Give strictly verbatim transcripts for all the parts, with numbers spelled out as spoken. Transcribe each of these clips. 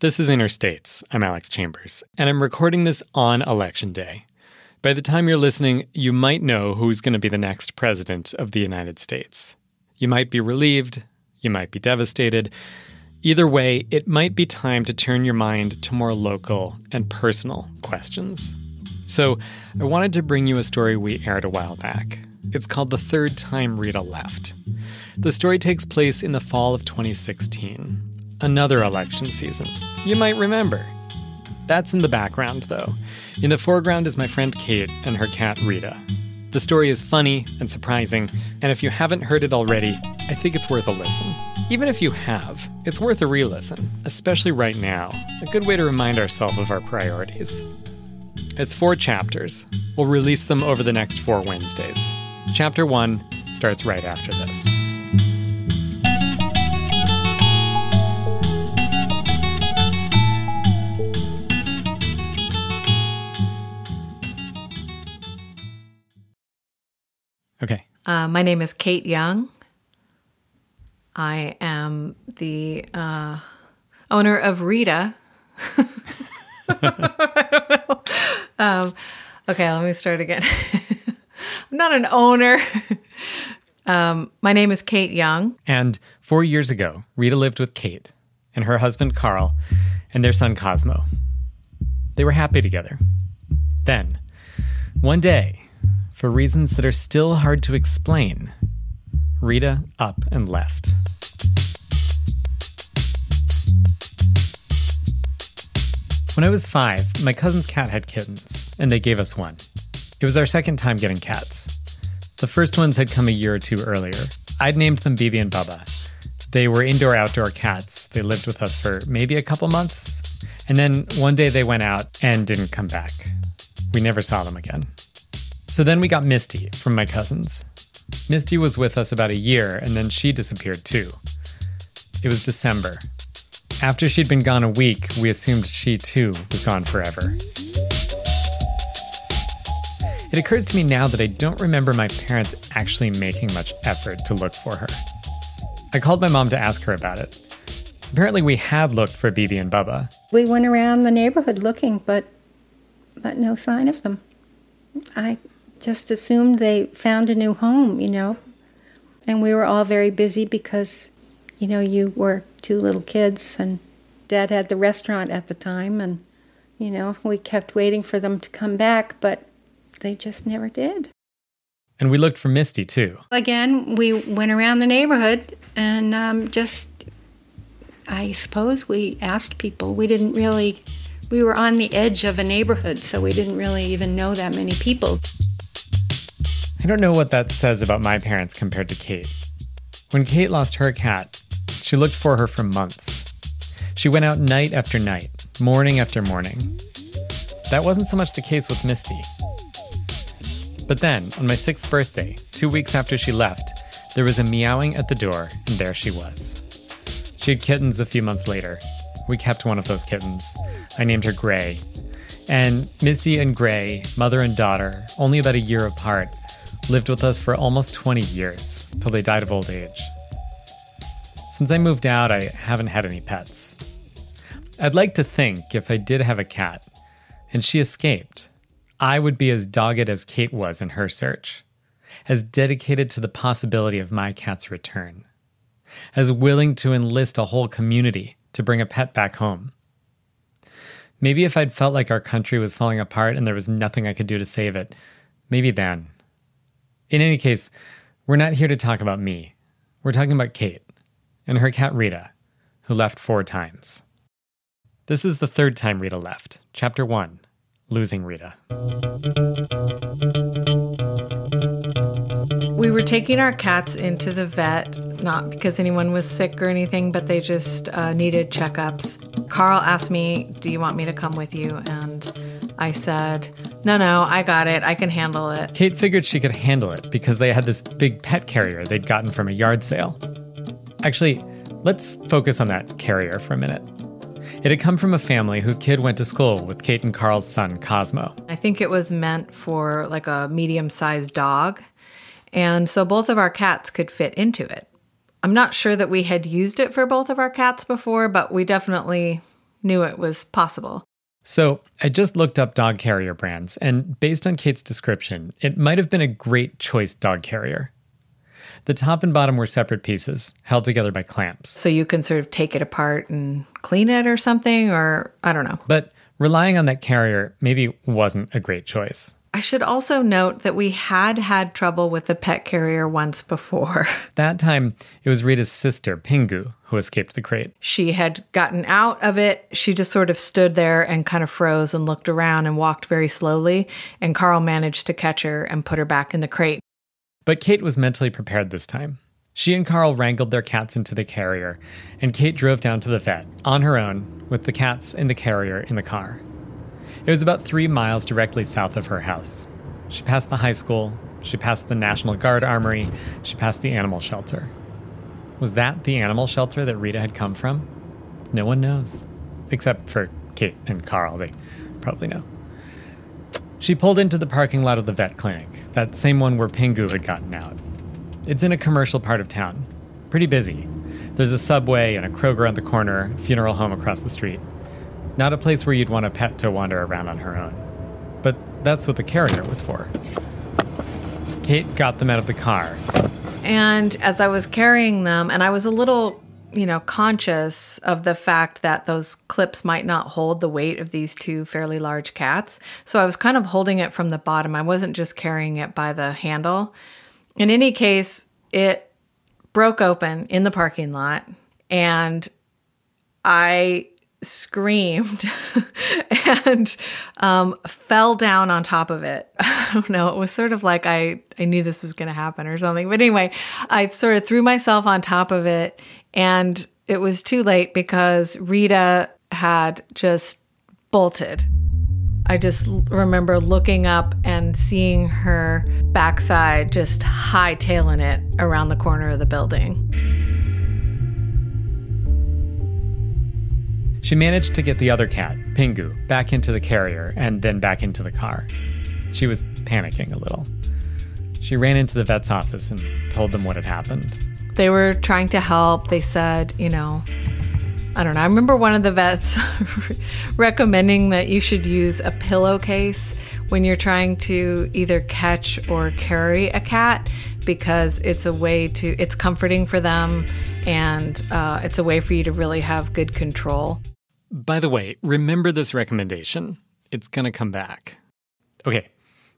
This is Interstates. I'm Alex Chambers, and I'm recording this on Election Day. By the time you're listening, you might know who's going to be the next president of the United States. You might be relieved, you might be devastated. Either way, it might be time to turn your mind to more local and personal questions. So I wanted to bring you a story we aired a while back. It's called The Third Time Rita Left. The story takes place in the fall of twenty sixteen. Another election season. You might remember. That's in the background, though. In the foreground is my friend Kate and her cat Rita. The story is funny and surprising, and if you haven't heard it already, I think it's worth a listen. Even if you have, it's worth a re-listen, especially right now. A good way to remind ourselves of our priorities. It's four chapters. We'll release them over the next four Wednesdays. Chapter one starts right after this. Okay. Uh, my name is Kate Young. I am the uh, owner of Rita. I don't know. Um, okay, let me start again. I'm not an owner. um, my name is Kate Young. And four years ago, Rita lived with Kate and her husband, Carl, and their son, Cosmo. They were happy together. Then, one day, for reasons that are still hard to explain, Rita up and left. When I was five, my cousin's cat had kittens, and they gave us one. It was our second time getting cats. The first ones had come a year or two earlier. I'd named them Bibi and Bubba. They were indoor-outdoor cats. They lived with us for maybe a couple months. And then one day they went out and didn't come back. We never saw them again. So then we got Misty from my cousins. Misty was with us about a year, and then she disappeared too. It was December. After she'd been gone a week, we assumed she too was gone forever. It occurs to me now that I don't remember my parents actually making much effort to look for her. I called my mom to ask her about it. Apparently we had looked for Bibi and Bubba. We went around the neighborhood looking, but, but no sign of them. I just assumed they found a new home, you know. And we were all very busy because, you know, you were two little kids and Dad had the restaurant at the time. And, you know, we kept waiting for them to come back, but they just never did. And we looked for Misty, too. Again, we went around the neighborhood and um, just, I suppose we asked people. We didn't really... We were on the edge of a neighborhood, so we didn't really even know that many people. I don't know what that says about my parents compared to Kate. When Kate lost her cat, she looked for her for months. She went out night after night, morning after morning. That wasn't so much the case with Misty. But then, on my sixth birthday, two weeks after she left, there was a meowing at the door, and there she was. She had kittens a few months later. We kept one of those kittens. I named her Gray. And Misty and Gray, mother and daughter, only about a year apart, lived with us for almost twenty years, till they died of old age. Since I moved out, I haven't had any pets. I'd like to think if I did have a cat, and she escaped, I would be as dogged as Kate was in her search, as dedicated to the possibility of my cat's return, as willing to enlist a whole community to bring a pet back home. Maybe if I'd felt like our country was falling apart and there was nothing I could do to save it, maybe then. In any case, we're not here to talk about me. We're talking about Kate and her cat Rita, who left four times. This is The Third Time Rita Left, Chapter one, Losing Rita. We were taking our cats into the vet, not because anyone was sick or anything, but they just uh, needed checkups. Carl asked me, do you want me to come with you? And I said, no, no, I got it. I can handle it. Kate figured she could handle it because they had this big pet carrier they'd gotten from a yard sale. Actually, let's focus on that carrier for a minute. It had come from a family whose kid went to school with Kate and Carl's son, Cosmo. I think it was meant for like a medium-sized dog. And so both of our cats could fit into it. I'm not sure that we had used it for both of our cats before, but we definitely knew it was possible. So I just looked up dog carrier brands, and based on Kate's description, it might have been a great choice dog carrier. The top and bottom were separate pieces, held together by clamps. So you can sort of take it apart and clean it or something, or I don't know. But relying on that carrier maybe wasn't a great choice. I should also note that we had had trouble with the pet carrier once before. That time, it was Rita's sister, Pingu, who escaped the crate. She had gotten out of it. She just sort of stood there and kind of froze and looked around and walked very slowly, and Carl managed to catch her and put her back in the crate. But Kate was mentally prepared this time. She and Carl wrangled their cats into the carrier, and Kate drove down to the vet on her own with the cats and the carrier in the car. It was about three miles directly south of her house. She passed the high school, she passed the National Guard armory, she passed the animal shelter. Was that the animal shelter that Rita had come from? No one knows, except for Kate and Carl, they probably know. She pulled into the parking lot of the vet clinic, that same one where Pingu had gotten out. It's in a commercial part of town, pretty busy. There's a Subway and a Kroger on the corner, a funeral home across the street. Not a place where you'd want a pet to wander around on her own. But that's what the carrier was for. Kate got them out of the car. And as I was carrying them, and I was a little, you know, conscious of the fact that those clips might not hold the weight of these two fairly large cats. So I was kind of holding it from the bottom. I wasn't just carrying it by the handle. In any case, it broke open in the parking lot, and I screamed and um, fell down on top of it. I don't know. It was sort of like I, I knew this was going to happen or something. But anyway, I sort of threw myself on top of it, and it was too late because Rita had just bolted. I just remember looking up and seeing her backside just hightailing it around the corner of the building. She managed to get the other cat, Pingu, back into the carrier and then back into the car. She was panicking a little. She ran into the vet's office and told them what had happened. They were trying to help. They said, you know, I don't know. I remember one of the vets recommending that you should use a pillowcase when you're trying to either catch or carry a cat, because it's a way to, it's comforting for them, and uh, it's a way for you to really have good control. By the way, remember this recommendation. It's going to come back. Okay,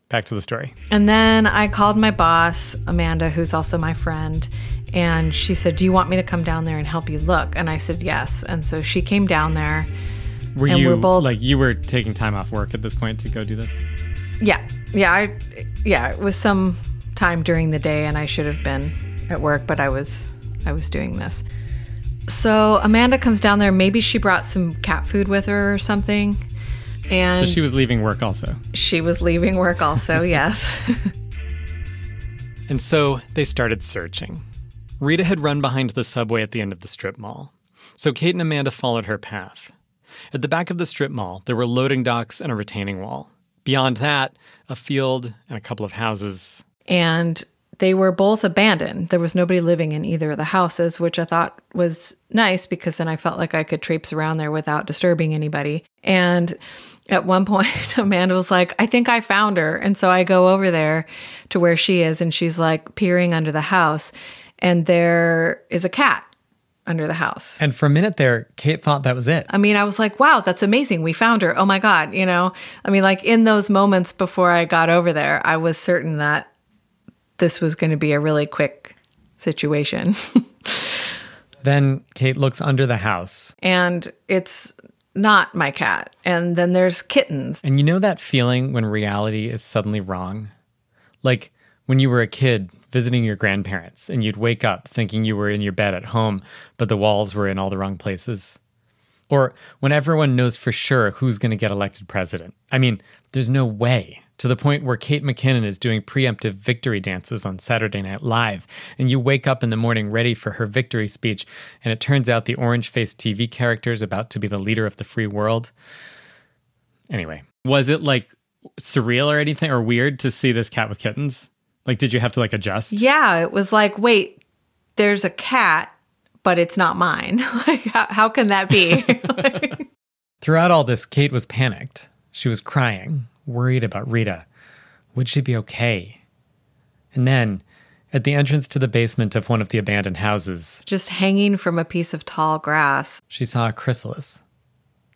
back to the story. And then I called my boss, Amanda, who's also my friend, and she said, "Do you want me to come down there and help you look?" And I said, "Yes." And so she came down there. Were and you, we're both, like, you were taking time off work at this point to go do this? Yeah. Yeah, I, yeah, it was some time during the day, and I should have been at work, but I was, I was doing this. So Amanda comes down there. Maybe she brought some cat food with her or something. And so she was leaving work also. She was leaving work also, yes. And so they started searching. Rita had run behind the Subway at the end of the strip mall. So Kate and Amanda followed her path. At the back of the strip mall, there were loading docks and a retaining wall. Beyond that, a field and a couple of houses. And they were both abandoned. There was nobody living in either of the houses, which I thought was nice, because then I felt like I could traipse around there without disturbing anybody. And at one point, Amanda was like, "I think I found her." And so I go over there to where she is, and she's like peering under the house, and there is a cat under the house. And for a minute there, Kate thought that was it. I mean, I was like, wow, that's amazing. We found her. Oh my God, you know? I mean, like, in those moments before I got over there, I was certain that this was going to be a really quick situation. Then Kate looks under the house. And it's not my cat. And then there's kittens. And you know that feeling when reality is suddenly wrong? Like when you were a kid visiting your grandparents and you'd wake up thinking you were in your bed at home, but the walls were in all the wrong places. Or when everyone knows for sure who's going to get elected president. I mean, there's no way. To the point where Kate McKinnon is doing preemptive victory dances on Saturday Night Live, and you wake up in the morning ready for her victory speech, and it turns out the orange-faced T V character is about to be the leader of the free world. Anyway, was it, like, surreal or anything, or weird to see this cat with kittens? Like, did you have to, like, adjust? Yeah, it was like, wait, there's a cat, but it's not mine. Like, how, how can that be? Like, Throughout all this, Kate was panicked. She was crying, worried about Rita. Would she be okay? And then, at the entrance to the basement of one of the abandoned houses, just hanging from a piece of tall grass, she saw a chrysalis,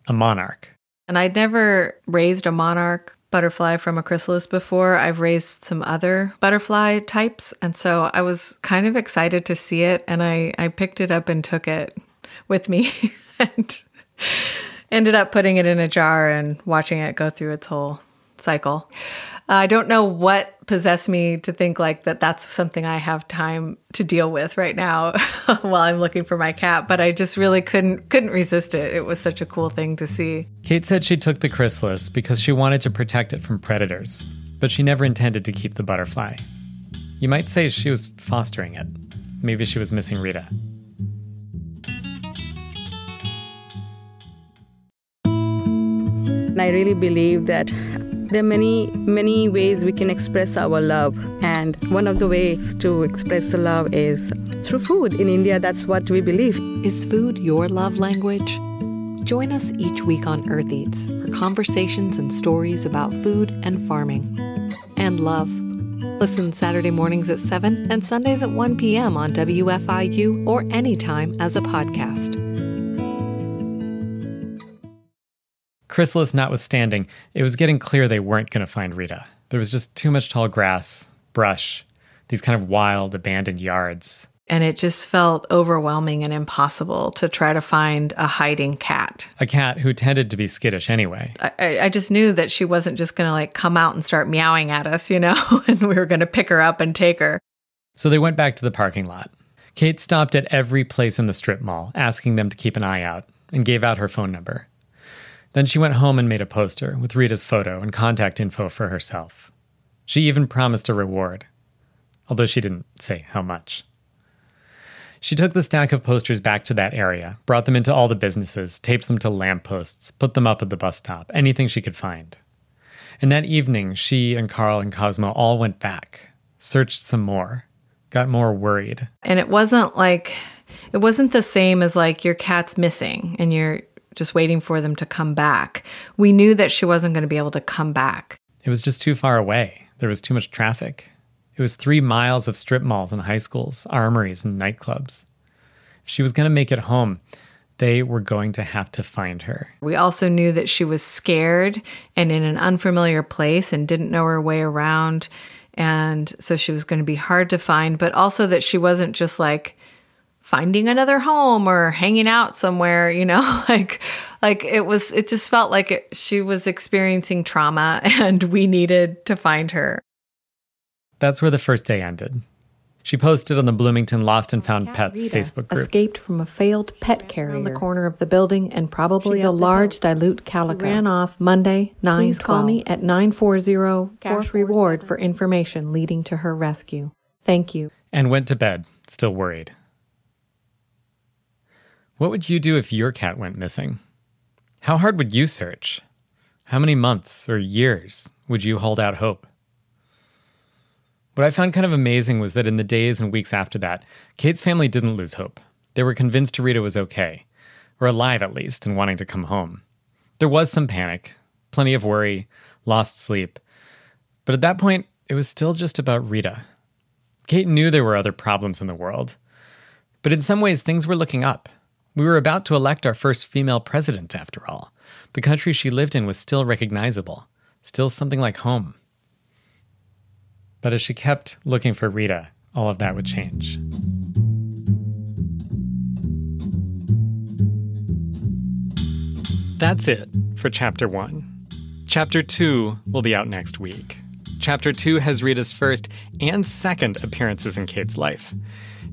a monarch. And I'd never raised a monarch butterfly from a chrysalis before. I've raised some other butterfly types, and so I was kind of excited to see it, and I, I picked it up and took it with me and ended up putting it in a jar and watching it go through its whole cycle. Uh, I don't know what possessed me to think like that that's something I have time to deal with right now while I'm looking for my cat, but I just really couldn't couldn't resist it. It was such a cool thing to see. Kate said she took the chrysalis because she wanted to protect it from predators, but she never intended to keep the butterfly. You might say she was fostering it. Maybe she was missing Rita. I really believe that there are many, many ways we can express our love. And one of the ways to express the love is through food. In India, that's what we believe. Is food your love language? Join us each week on Earth Eats for conversations and stories about food and farming and love. Listen Saturday mornings at seven and Sundays at one p m on W F I U or anytime as a podcast. Chrysalis notwithstanding, it was getting clear they weren't going to find Rita. There was just too much tall grass, brush, these kind of wild, abandoned yards. And it just felt overwhelming and impossible to try to find a hiding cat. A cat who tended to be skittish anyway. I, I just knew that she wasn't just going to like come out and start meowing at us, you know, and we were going to pick her up and take her. So they went back to the parking lot. Kate stopped at every place in the strip mall, asking them to keep an eye out, and gave out her phone number. Then she went home and made a poster with Rita's photo and contact info for herself. She even promised a reward, although she didn't say how much. She took the stack of posters back to that area, brought them into all the businesses, taped them to lampposts, put them up at the bus stop, anything she could find. And that evening, she and Carl and Cosmo all went back, searched some more, got more worried. And it wasn't like, it wasn't the same as like your cat's missing and you're just waiting for them to come back. We knew that she wasn't going to be able to come back. It was just too far away. There was too much traffic. It was three miles of strip malls and high schools, armories and nightclubs. If she was going to make it home, they were going to have to find her. We also knew that she was scared and in an unfamiliar place and didn't know her way around. And so she was going to be hard to find, but also that she wasn't just like finding another home or hanging out somewhere, you know, like, like it was, it just felt like it, she was experiencing trauma and we needed to find her. That's where the first day ended. She posted on the Bloomington Lost and Found Pets Rita Facebook group. Escaped from a failed pet carrier around the corner of the building and probably a large dilute calico. Ran off Monday, nine twelve. Please call me at nine four zero, four reward for information leading to her rescue. Thank you. And went to bed, still worried. What would you do if your cat went missing? How hard would you search? How many months or years would you hold out hope? What I found kind of amazing was that in the days and weeks after that, Kate's family didn't lose hope. They were convinced Rita was okay, or alive at least, and wanting to come home. There was some panic, plenty of worry, lost sleep. But at that point, it was still just about Rita. Kate knew there were other problems in the world. But in some ways, things were looking up. We were about to elect our first female president, after all. The country she lived in was still recognizable, still something like home. But as she kept looking for Rita, all of that would change. That's it for Chapter one. Chapter two will be out next week. Chapter two has Rita's first and second appearances in Kate's life.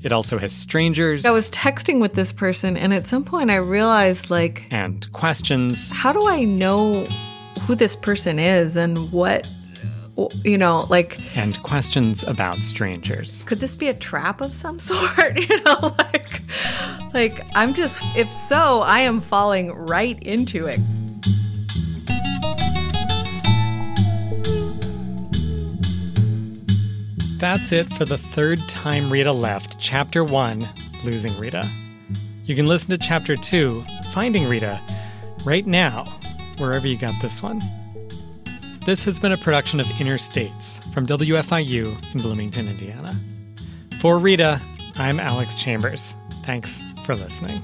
It also has strangers. I was texting with this person, and at some point I realized, like... and questions. How do I know who this person is and what, you know, like... and questions about strangers. Could this be a trap of some sort? You know, like, like, I'm just... if so, I am falling right into it. That's it for The Third Time Rita Left, Chapter one, Losing Rita. You can listen to Chapter two, Finding Rita, right now, wherever you got this one. This has been a production of Interstates from W F I U in Bloomington, Indiana. For Rita, I'm Alex Chambers. Thanks for listening.